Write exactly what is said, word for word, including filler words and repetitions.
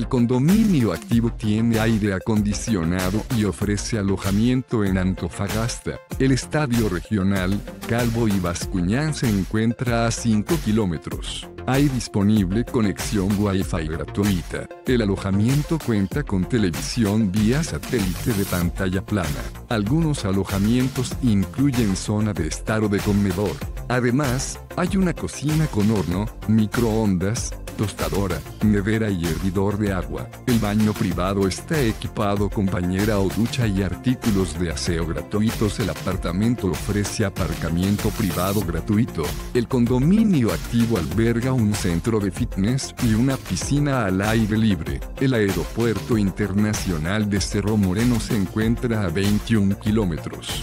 El Condominio Activo tiene aire acondicionado y ofrece alojamiento en Antofagasta. El estadio regional, Calvo y Bascuñán, se encuentra a cinco kilómetros. Hay disponible conexión Wi-Fi gratuita. El alojamiento cuenta con televisión vía satélite de pantalla plana. Algunos alojamientos incluyen zona de estar o de comedor. Además, hay una cocina con horno, microondas, tostadora, nevera y hervidor de agua. El baño privado está equipado con bañera o ducha y artículos de aseo gratuitos. El apartamento ofrece aparcamiento privado gratuito. El Condominio Activo alberga un centro de fitness y una piscina al aire libre. El aeropuerto internacional de Cerro Moreno se encuentra a veintiún kilómetros.